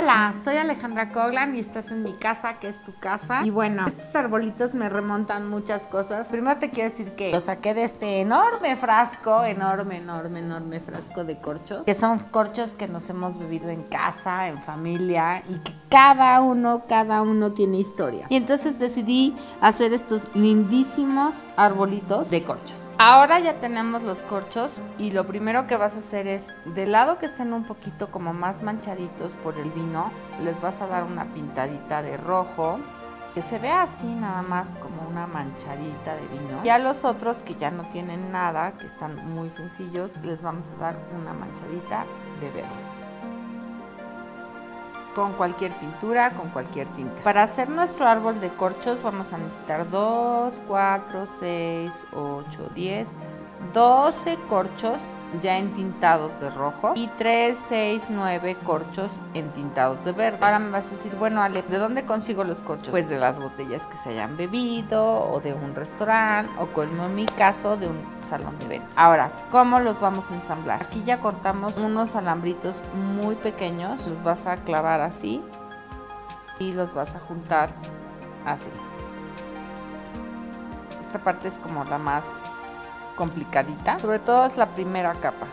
Hola, soy Alejandra Coghlan y estás en mi casa, que es tu casa. Y bueno, estos arbolitos me remontan muchas cosas. Primero te quiero decir que lo saqué de este enorme frasco de corchos, que son corchos que nos hemos bebido en casa, en familia, y que cada uno tiene historia. Y entonces decidí hacer estos lindísimos arbolitos de corchos. Ahora ya tenemos los corchos y lo primero que vas a hacer es, del lado que estén un poquito como más manchaditos por el vino, les vas a dar una pintadita de rojo, que se vea así nada más como una manchadita de vino. Y a los otros que ya no tienen nada, que están muy sencillos, les vamos a dar una manchadita de verde. Con cualquier pintura, con cualquier tinta. Para hacer nuestro árbol de corchos vamos a necesitar 2, 4, 6, 8, 10, 12 corchos ya entintados de rojo y 3, 6, 9 corchos entintados de verde. Ahora me vas a decir, bueno Ale, ¿de dónde consigo los corchos? Pues de las botellas que se hayan bebido o de un restaurante o, como en mi caso, de un salón de eventos. Ahora, ¿cómo los vamos a ensamblar? Aquí ya cortamos unos alambritos muy pequeños, los vas a clavar así y los vas a juntar así. Esta parte es como la más complicadita, sobre todo es la primera capa,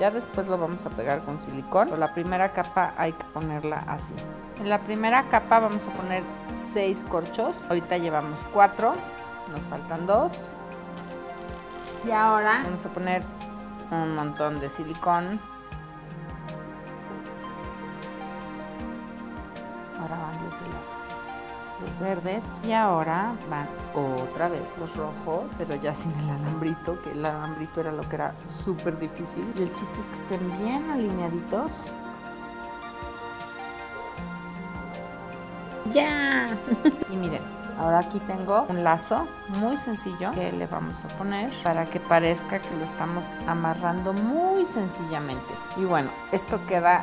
ya después lo vamos a pegar con silicón, pero la primera capa hay que ponerla así. En la primera capa vamos a poner 6 corchos, ahorita llevamos 4, nos faltan 2 y ahora vamos a poner un montón de silicón. Ahora van los verdes y ahora van otra vez los rojos, pero ya sin el alambrito, que el alambrito era lo que era súper difícil, y el chiste es que estén bien alineaditos. ¡Ya! Y miren, ahora aquí tengo un lazo muy sencillo que le vamos a poner para que parezca que lo estamos amarrando muy sencillamente. Y bueno, esto queda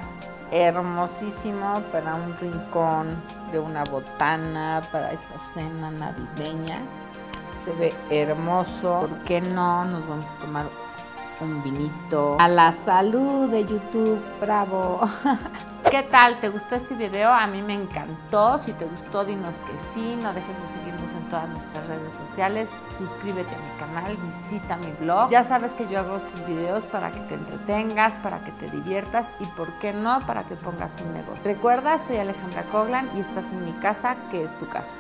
hermosísimo para un rincón de una botana, para esta cena navideña. Se ve hermoso. ¿Por qué no? Nos vamos a tomar un vinito. A la salud de YouTube, bravo. ¿Qué tal? ¿Te gustó este video? A mí me encantó. Si te gustó, dinos que sí. No dejes de seguirnos en todas nuestras redes sociales. Suscríbete a mi canal, visita mi blog. Ya sabes que yo hago estos videos para que te entretengas, para que te diviertas y, ¿por qué no?, para que pongas un negocio. Recuerda, soy Alejandra Coghlan y estás en mi casa, que es tu casa.